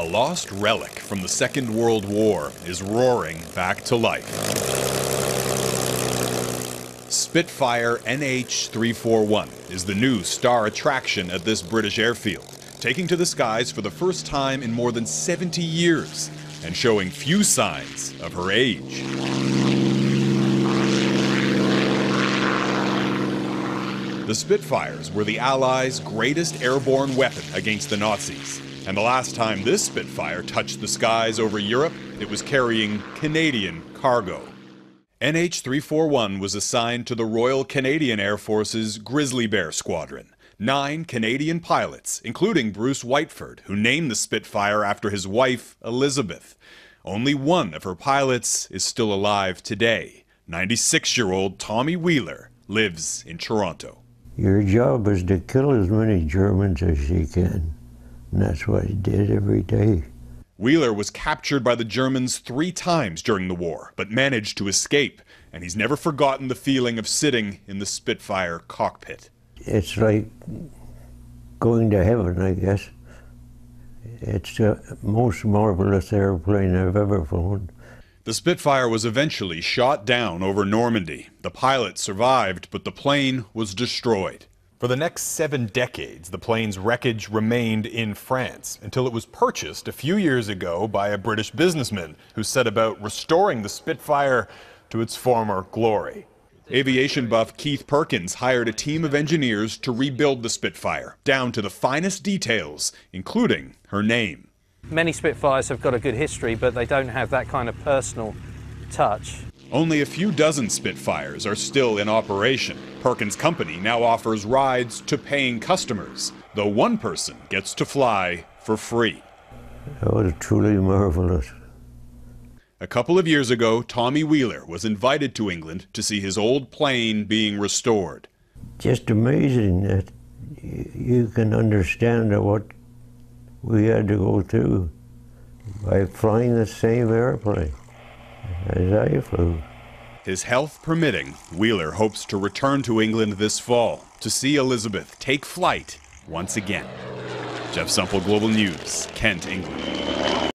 A lost relic from the Second World War is roaring back to life. Spitfire NH341 is the new star attraction at this British airfield, taking to the skies for the first time in more than 70 years and showing few signs of her age. The Spitfires were the Allies' greatest airborne weapon against the Nazis. And the last time this Spitfire touched the skies over Europe, it was carrying Canadian cargo. NH341 was assigned to the Royal Canadian Air Force's Grizzly Bear Squadron. 9 Canadian pilots, including Bruce Whiteford, who named the Spitfire after his wife, Elizabeth. Only one of her pilots is still alive today. 96-year-old Tommy Wheeler lives in Toronto. Your job is to kill as many Germans as you can. And that's what he did every day. Wheeler was captured by the Germans 3 times during the war, but managed to escape. And he's never forgotten the feeling of sitting in the Spitfire cockpit. It's like going to heaven, I guess. It's the most marvelous airplane I've ever flown. The Spitfire was eventually shot down over Normandy. The pilot survived, but the plane was destroyed. For the next 7 decades, the plane's wreckage remained in France until it was purchased a few years ago by a British businessman who set about restoring the Spitfire to its former glory. Aviation buff Keith Perkins hired a team of engineers to rebuild the Spitfire, down to the finest details, including her name. Many Spitfires have got a good history, but they don't have that kind of personal touch. Only a few dozen Spitfires are still in operation. Perkins' company now offers rides to paying customers, though one person gets to fly for free. That was truly marvelous. A couple of years ago, Tommy Wheeler was invited to England to see his old plane being restored. Just amazing that you can understand what we had to go through by flying the same airplane. His health permitting, Wheeler hopes to return to England this fall to see Elizabeth take flight once again. Jeff Semple, Global News, Kent, England.